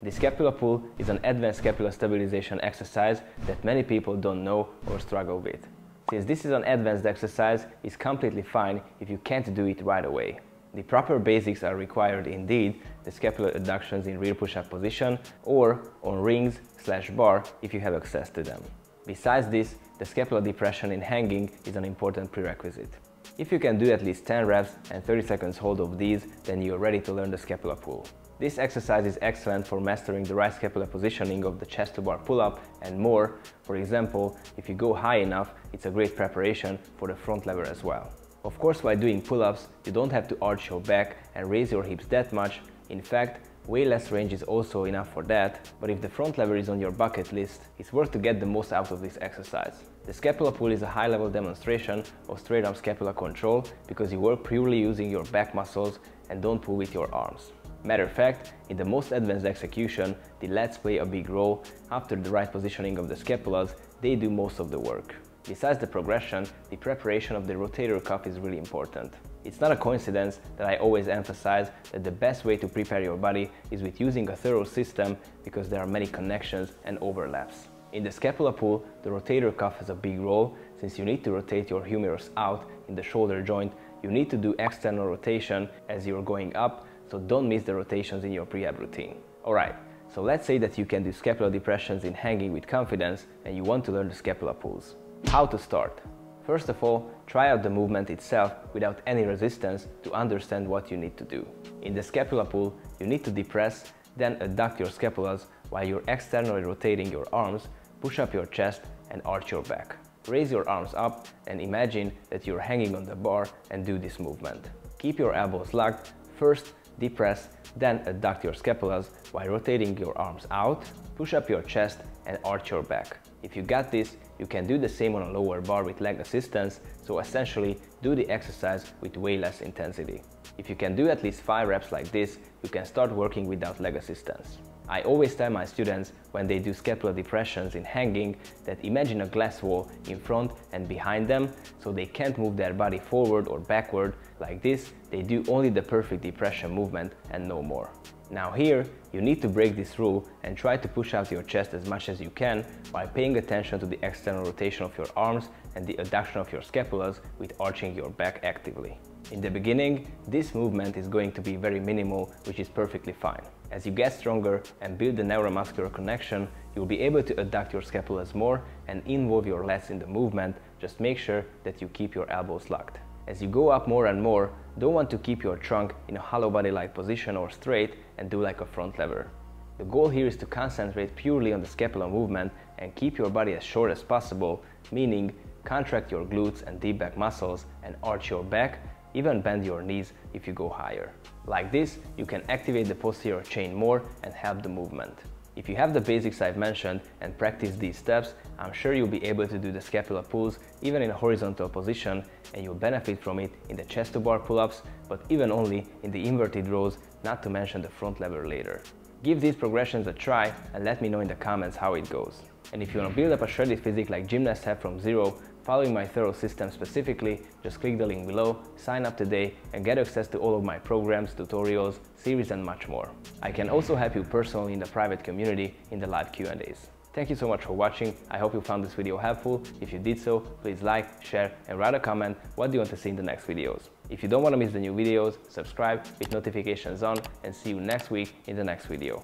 The scapula pull is an advanced scapula stabilization exercise that many people don't know or struggle with. Since this is an advanced exercise, it's completely fine if you can't do it right away. The proper basics are required indeed, the scapular adductions in rear push-up position or on rings/bar if you have access to them. Besides this, the scapular depression in hanging is an important prerequisite. If you can do at least 10 reps and 30 seconds hold of these, then you're ready to learn the scapular pull. This exercise is excellent for mastering the right scapular positioning of the chest to bar pull-up and more. For example, if you go high enough, it's a great preparation for the front lever as well. Of course, while doing pull-ups, you don't have to arch your back and raise your hips that much. In fact, way less range is also enough for that, but if the front lever is on your bucket list, it's worth to get the most out of this exercise. The scapular pull is a high-level demonstration of straight arm scapular control because you work purely using your back muscles and don't pull with your arms. Matter of fact, in the most advanced execution, the lats play a big role. After the right positioning of the scapulas, they do most of the work. Besides the progression, the preparation of the rotator cuff is really important. It's not a coincidence that I always emphasize that the best way to prepare your body is with using a thorough system because there are many connections and overlaps. In the scapular pull, the rotator cuff has a big role. Since you need to rotate your humerus out in the shoulder joint, you need to do external rotation as you're going up, so don't miss the rotations in your prehab routine. Alright, so let's say that you can do scapular depressions in hanging with confidence and you want to learn the scapular pulls. How to start? First of all, try out the movement itself without any resistance to understand what you need to do. In the scapular pull, you need to depress, then adduct your scapulas while you're externally rotating your arms, push up your chest and arch your back. Raise your arms up and imagine that you're hanging on the bar and do this movement. Keep your elbows locked, first depress, then adduct your scapulas while rotating your arms out, push up your chest and arch your back. If you got this, you can do the same on a lower bar with leg assistance, so essentially do the exercise with way less intensity. If you can do at least 5 reps like this, you can start working without leg assistance. I always tell my students when they do scapular depressions in hanging that imagine a glass wall in front and behind them so they can't move their body forward or backward. Like this, they do only the perfect depression movement and no more. Now here, you need to break this rule and try to push out your chest as much as you can by paying attention to the external rotation of your arms and the adduction of your scapulas with arching your back actively. In the beginning, this movement is going to be very minimal, which is perfectly fine. As you get stronger and build the neuromuscular connection, you'll be able to adduct your scapulas more and involve your lats in the movement. Just make sure that you keep your elbows locked. As you go up more and more, don't want to keep your trunk in a hollow body-like position or straight and do like a front lever. The goal here is to concentrate purely on the scapular movement and keep your body as short as possible, meaning contract your glutes and deep back muscles and arch your back, even bend your knees if you go higher. Like this, you can activate the posterior chain more and help the movement. If you have the basics I've mentioned and practice these steps, I'm sure you'll be able to do the scapular pulls even in a horizontal position, and you'll benefit from it in the chest to bar pull-ups, but even only in the inverted rows, not to mention the front lever later. Give these progressions a try and let me know in the comments how it goes. And if you want to build up a shredded physique like gymnasts have from zero, following my thorough system specifically, just click the link below, sign up today and get access to all of my programs, tutorials, series and much more. I can also help you personally in the private community in the live Q&As. Thank you so much for watching, I hope you found this video helpful. If you did so, please like, share and write a comment what do you want to see in the next videos. If you don't want to miss the new videos, subscribe with notifications on and see you next week in the next video.